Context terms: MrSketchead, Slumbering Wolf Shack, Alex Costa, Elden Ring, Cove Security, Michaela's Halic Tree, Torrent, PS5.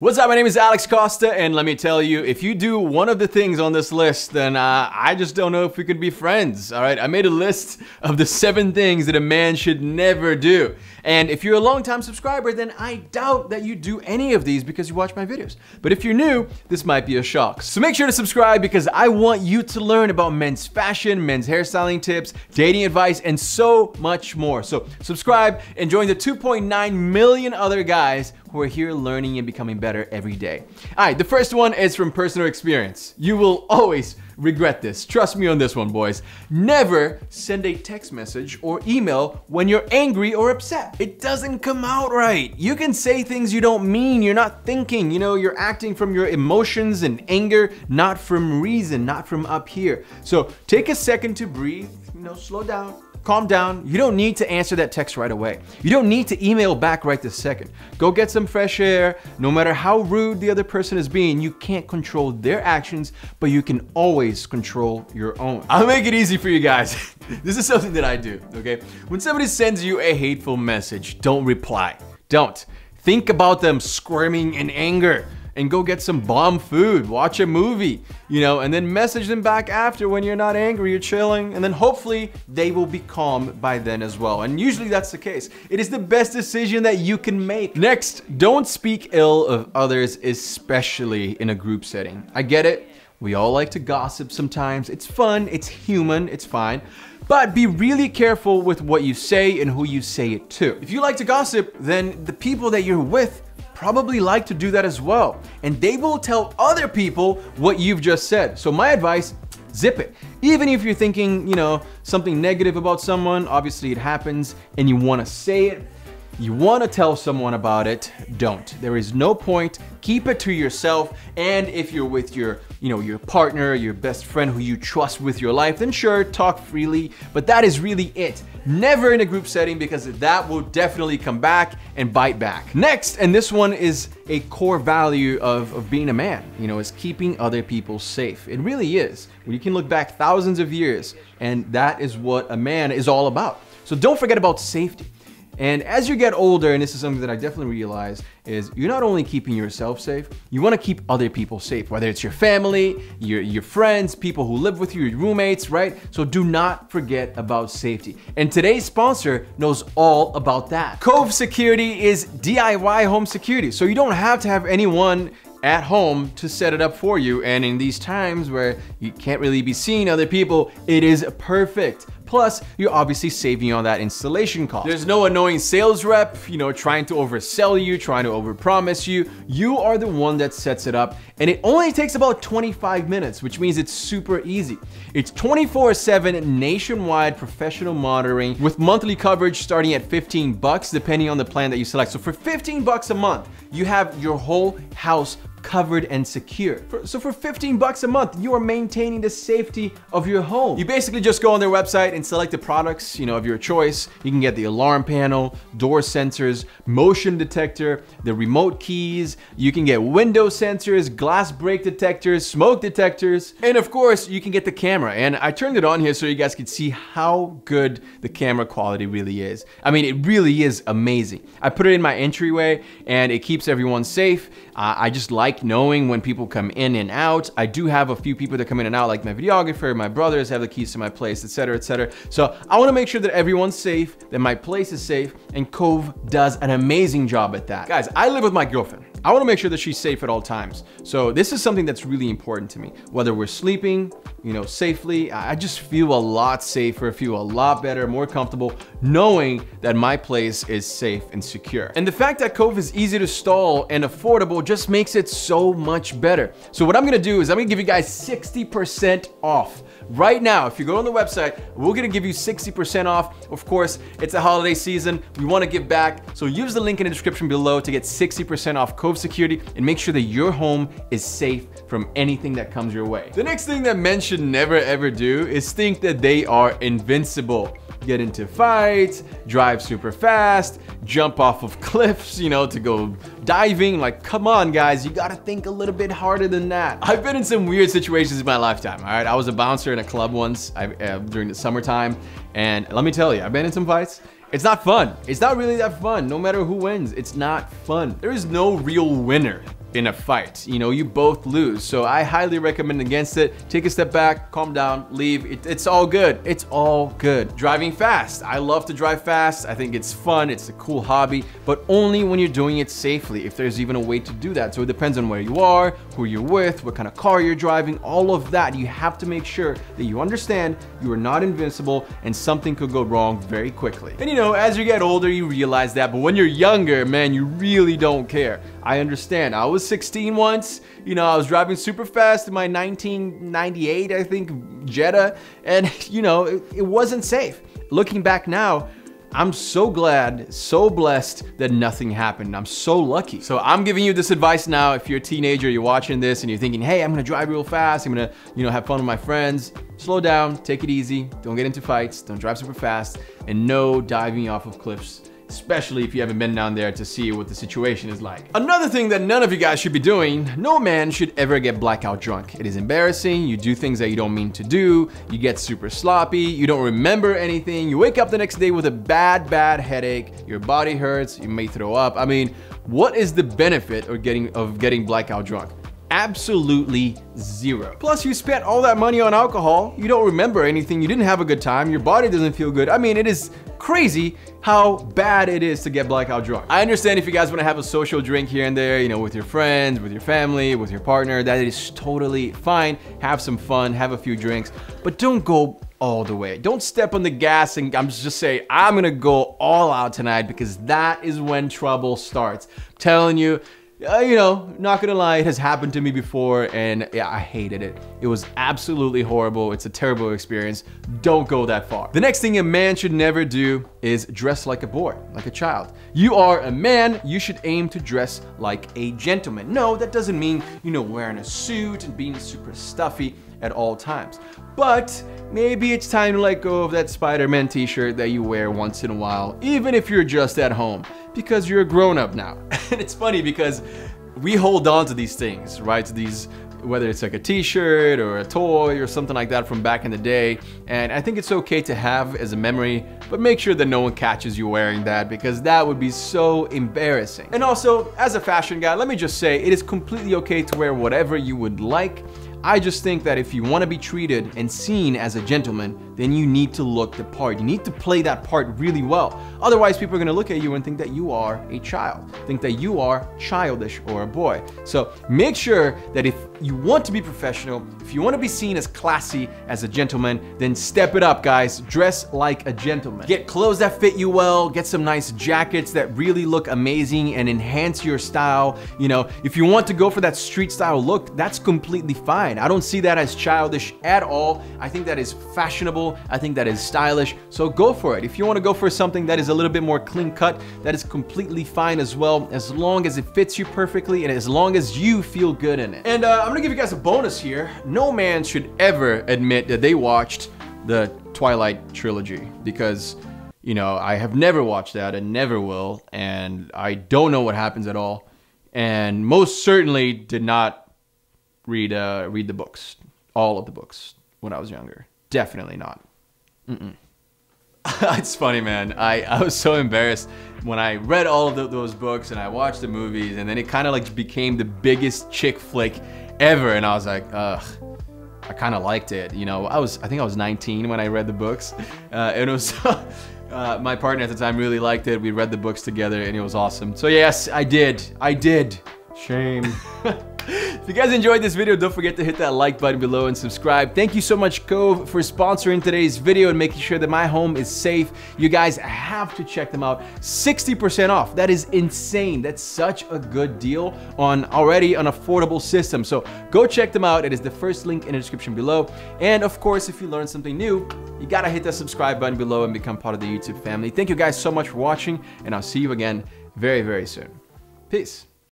What's up, my name is Alex Costa, and let me tell you, if you do one of the things on this list, then I just don't know if we could be friends, all right? I made a list of the 7 things that a man should never do. And if you're a long-time subscriber, then I doubt that you do any of these because you watch my videos. But if you're new, this might be a shock. So make sure to subscribe because I want you to learn about men's fashion, men's hairstyling tips, dating advice, and so much more. So subscribe and join the 2.9 million other guys who are here learning and becoming better every day. All right, the first one is from personal experience. You will always regret this. Trust me on this one, boys. Never send a text message or email when you're angry or upset. It doesn't come out right. You can say things you don't mean. You're not thinking, you know, you're acting from your emotions and anger, not from reason, not from up here. So take a second to breathe, you know, slow down. Calm down. You don't need to answer that text right away. You don't need to email back right this second. Go get some fresh air. No matter how rude the other person is being, you can't control their actions, but you can always control your own. I'll make it easy for you guys. This is something that I do, okay? When somebody sends you a hateful message, don't reply. Don't. Think about them squirming in anger and go get some bomb food, watch a movie, you know, and then message them back after when you're not angry, you're chilling, and then hopefully they will be calm by then as well. And usually that's the case. It is the best decision that you can make. Next, don't speak ill of others, especially in a group setting. I get it. We all like to gossip sometimes. It's fun, it's human, it's fine. But be really careful with what you say and who you say it to. If you like to gossip, then the people that you're with probably like to do that as well. And they will tell other people what you've just said. So my advice, zip it. Even if you're thinking, you know, something negative about someone, obviously it happens and you wanna say it, you wanna tell someone about it, don't. There is no point, keep it to yourself. And if you're with your, you know, your partner, your best friend who you trust with your life, then sure, talk freely, but that is really it. Never in a group setting because that will definitely come back and bite back. Next, and this one is a core value of being a man, you know, is keeping other people safe. It really is. You can look back thousands of years and that is what a man is all about. So don't forget about safety. And as you get older, and this is something that I definitely realized, is you're not only keeping yourself safe, you wanna keep other people safe, whether it's your family, your friends, people who live with you, your roommates, right? So do not forget about safety. And today's sponsor knows all about that. Cove Security is DIY home security. So you don't have to have anyone at home to set it up for you. And in these times where you can't really be seeing other people, it is perfect. Plus, you're obviously saving on that installation cost. There's no annoying sales rep, you know, trying to oversell you, trying to overpromise you. You are the one that sets it up, and it only takes about 25 minutes, which means it's super easy. It's 24/7 nationwide professional monitoring with monthly coverage starting at 15 bucks, depending on the plan that you select. So for 15 bucks a month, you have your whole house covered and secure. So for 15 bucks a month, you are maintaining the safety of your home. You basically just go on their website and select the products, you know, of your choice. You can get the alarm panel, door sensors, motion detector, the remote keys. You can get window sensors, glass break detectors, smoke detectors, and of course, you can get the camera. And I turned it on here so you guys could see how good the camera quality really is. I mean, it really is amazing. I put it in my entryway and it keeps everyone safe. I just like knowing when people come in and out. I do have a few people that come in and out, like my videographer, my brothers have the keys to my place, etc., etc. So I wanna make sure that everyone's safe, that my place is safe, and Cove does an amazing job at that. Guys, I live with my girlfriend. I wanna make sure that she's safe at all times. So this is something that's really important to me. Whether we're sleeping, you know, safely, I just feel a lot safer, feel a lot better, more comfortable, knowing that my place is safe and secure. And the fact that Cove is easy to install and affordable just makes it so much better. So what I'm gonna do is I'm gonna give you guys 60% off. Right now, if you go on the website, we're gonna give you 60% off. Of course, it's a holiday season. We wanna give back. So use the link in the description below to get 60% off Cove Security and make sure that your home is safe from anything that comes your way. The next thing that men should never ever do is think that they are invincible. Get into fights, drive super fast, jump off of cliffs, you know, to go diving. Like, come on guys, you gotta think a little bit harder than that. I've been in some weird situations in my lifetime, all right? I was a bouncer in a club once during the summertime, and let me tell you, I've been in some fights. It's not fun. It's not really that fun. No matter who wins, it's not fun. There is no real winner. in a fight. You know, you both lose. So I highly recommend against it. Take a step back, calm down, leave. It's all good. It's all good. Driving fast. I love to drive fast. I think it's fun. It's a cool hobby, but only when you're doing it safely, if there's even a way to do that. So it depends on where you are, who you're with, what kind of car you're driving, all of that. You have to make sure that you understand you are not invincible and something could go wrong very quickly. And you know, as you get older, you realize that, but when you're younger, man, you really don't care. I understand. I was 16 once, you know, I was driving super fast in my 1998, I think, Jetta, and you know, it wasn't safe. Looking back now, I'm so glad, so blessed that nothing happened. I'm so lucky. So I'm giving you this advice now. If you're a teenager, you're watching this and you're thinking, hey, I'm gonna drive real fast, I'm gonna, you know, have fun with my friends. Slow down, take it easy. Don't get into fights, don't drive super fast, and no diving off of cliffs, especially if you haven't been down there to see what the situation is like. Another thing that none of you guys should be doing, no man should ever get blackout drunk. It is embarrassing, you do things that you don't mean to do, you get super sloppy, you don't remember anything, you wake up the next day with a bad, bad headache, your body hurts, you may throw up. I mean, what is the benefit of getting blackout drunk? Absolutely zero. Plus, you spent all that money on alcohol, you don't remember anything, you didn't have a good time, your body doesn't feel good. I mean, it is crazy how bad it is to get blackout drunk. I understand if you guys want to have a social drink here and there, you know, with your friends, with your family, with your partner, that is totally fine. Have some fun, have a few drinks, but don't go all the way. Don't step on the gas and I'm gonna go all out tonight, because that is when trouble starts. I'm telling you, you know, not gonna lie, it has happened to me before, and yeah, I hated it. It was absolutely horrible. It's a terrible experience. Don't go that far. The next thing a man should never do is dress like a boy, like a child. You are a man, you should aim to dress like a gentleman. No, that doesn't mean, you know, wearing a suit and being super stuffy at all times. But maybe it's time to let go of that Spider-Man t-shirt that you wear once in a while, even if you're just at home, because you're a grown-up now. And it's funny because we hold on to these things, right? To these, whether it's like a t-shirt or a toy or something like that from back in the day. And I think it's okay to have as a memory, but make sure that no one catches you wearing that, because that would be so embarrassing. And also, as a fashion guy, let me just say, it is completely okay to wear whatever you would like. I just think that if you want to be treated and seen as a gentleman, then you need to look the part. You need to play that part really well. Otherwise, people are going to look at you and think that you are a child, think that you are childish or a boy. So make sure that if you want to be professional, if you want to be seen as classy, as a gentleman, then step it up, guys. Dress like a gentleman. Get clothes that fit you well, get some nice jackets that really look amazing and enhance your style. You know, if you want to go for that street style look, that's completely fine. I don't see that as childish at all. I think that is fashionable. I think that is stylish. So go for it. If you want to go for something that is a little bit more clean cut, that is completely fine as well, as long as it fits you perfectly and as long as you feel good in it. And I'm gonna give you guys a bonus here. No man should ever admit that they watched the Twilight trilogy, because, you know, I have never watched that and never will, and I don't know what happens at all, and most certainly did not read the books, all of the books, when I was younger. Definitely not. Mm-mm. It's funny, man. I was so embarrassed when I read all of those books and I watched the movies, and then it kind of like became the biggest chick flick ever, and I was like, ugh. I kind of liked it, you know. I think I was 19 when I read the books, and it was my partner at the time really liked it. We read the books together, and it was awesome. So yes, I did. Shame. If you guys enjoyed this video, don't forget to hit that like button below and subscribe. Thank you so much, Cove, for sponsoring today's video and making sure that my home is safe. You guys have to check them out. 60% off. That is insane. That's such a good deal on already an affordable system. So go check them out. It is the first link in the description below. And of course, if you learned something new, you gotta hit that subscribe button below and become part of the YouTube family. Thank you guys so much for watching, and I'll see you again very, very soon. Peace.